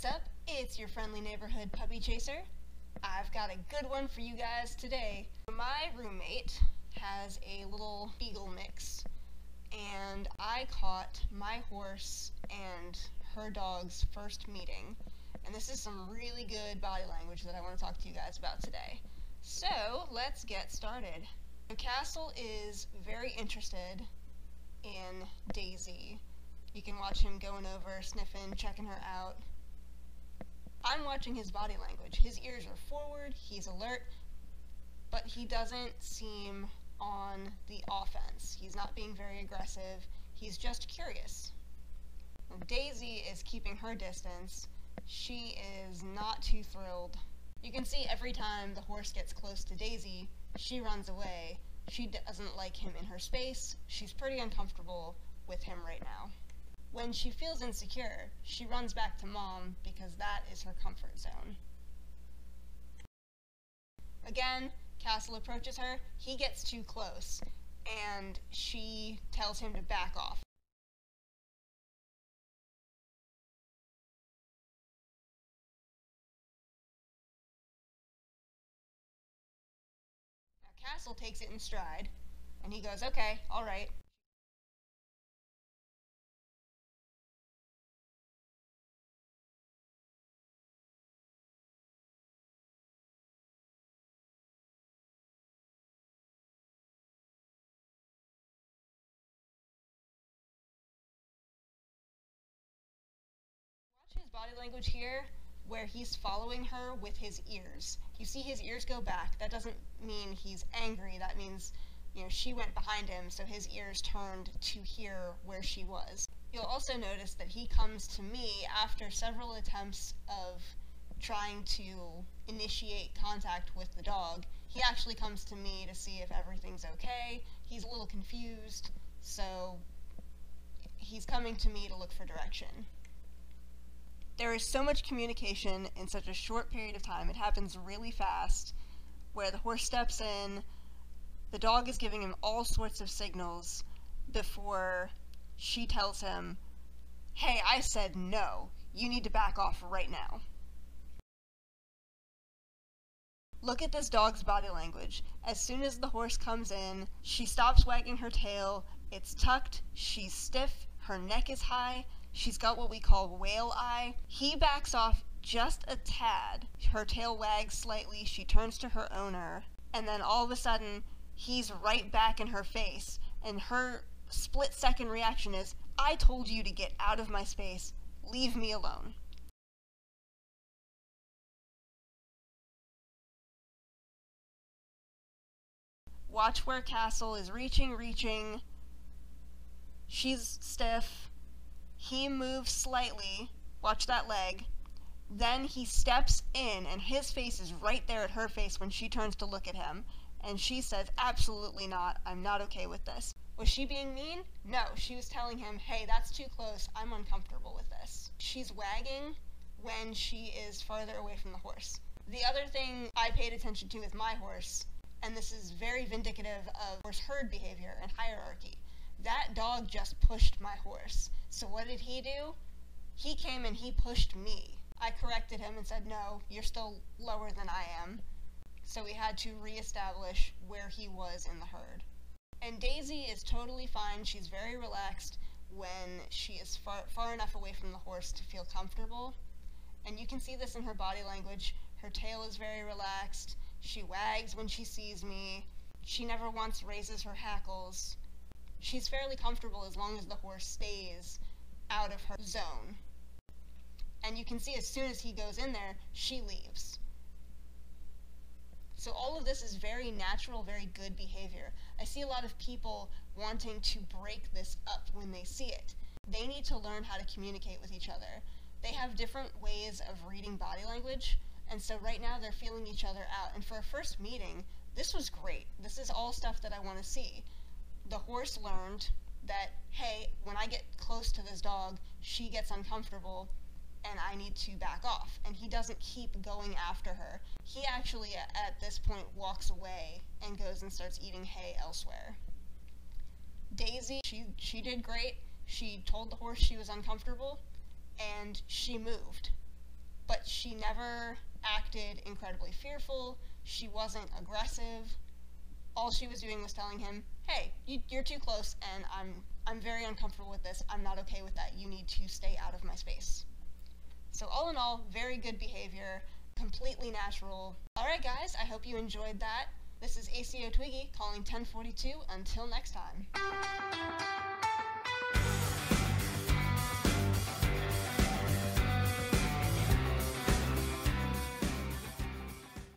What's up? It's your friendly neighborhood puppy chaser. I've got a good one for you guys today. My roommate has a little beagle mix, and I caught my horse and her dog's first meeting. And this is some really good body language that I want to talk to you guys about today. So let's get started. Castle is very interested in Daisy. You can watch him going over, sniffing, checking her out. I'm watching his body language. His ears are forward, he's alert, but he doesn't seem on the offense. He's not being very aggressive, he's just curious. Daisy is keeping her distance. She is not too thrilled. You can see every time the horse gets close to Daisy, she runs away. She doesn't like him in her space. She's pretty uncomfortable with him right now. When she feels insecure, she runs back to Mom because that is her comfort zone. Again, Castle approaches her. He gets too close, and she tells him to back off. Now, Castle takes it in stride, and he goes, "Okay, all right." Body language here, where he's following her with his ears. You see his ears go back. That doesn't mean he's angry. That means, you know, she went behind him, so his ears turned to hear where she was. You'll also notice that he comes to me after several attempts of trying to initiate contact with the dog. He actually comes to me to see if everything's okay. He's a little confused, so he's coming to me to look for direction. There is so much communication in such a short period of time. It happens really fast, where the horse steps in, the dog is giving him all sorts of signals before she tells him, "Hey, I said no, you need to back off right now." Look at this dog's body language. As soon as the horse comes in, she stops wagging her tail, it's tucked, she's stiff, her neck is high, she's got what we call whale eye. He backs off just a tad. Her tail wags slightly, she turns to her owner, and then all of a sudden, he's right back in her face, and her split-second reaction is, "I told you to get out of my space, leave me alone." Watch where Castle is reaching. She's stiff. He moves slightly, watch that leg, then he steps in and his face is right there at her face when she turns to look at him, and she says, "Absolutely not, I'm not okay with this." Was she being mean? No, she was telling him, "Hey, that's too close, I'm uncomfortable with this." She's wagging when she is farther away from the horse. The other thing I paid attention to with my horse, and this is very vindicative of horse herd behavior and hierarchy, that dog just pushed my horse. So what did he do? He came and he pushed me. I corrected him and said, "No, you're still lower than I am." So we had to reestablish where he was in the herd. And Daisy is totally fine. She's very relaxed when she is far enough away from the horse to feel comfortable. And you can see this in her body language. Her tail is very relaxed. She wags when she sees me. She never once raises her hackles. She's fairly comfortable as long as the horse stays out of her zone. And you can see as soon as he goes in there, she leaves. So all of this is very natural, very good behavior. I see a lot of people wanting to break this up when they see it. They need to learn how to communicate with each other. They have different ways of reading body language, and so right now they're feeling each other out. And for a first meeting, this was great. This is all stuff that I want to see. The horse learned that, hey, when I get close to this dog, she gets uncomfortable and I need to back off. And he doesn't keep going after her. He actually, at this point, walks away and goes and starts eating hay elsewhere. Daisy, she did great. She told the horse she was uncomfortable and she moved. but she never acted incredibly fearful. She wasn't aggressive. All she was doing was telling him, hey, you're too close, and I'm very uncomfortable with this. I'm not okay with that. You need to stay out of my space. So all in all, very good behavior, completely natural. All right, guys, I hope you enjoyed that. This is ACO Twiggy calling 1042. Until next time.